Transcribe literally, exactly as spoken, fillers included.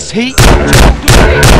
is he?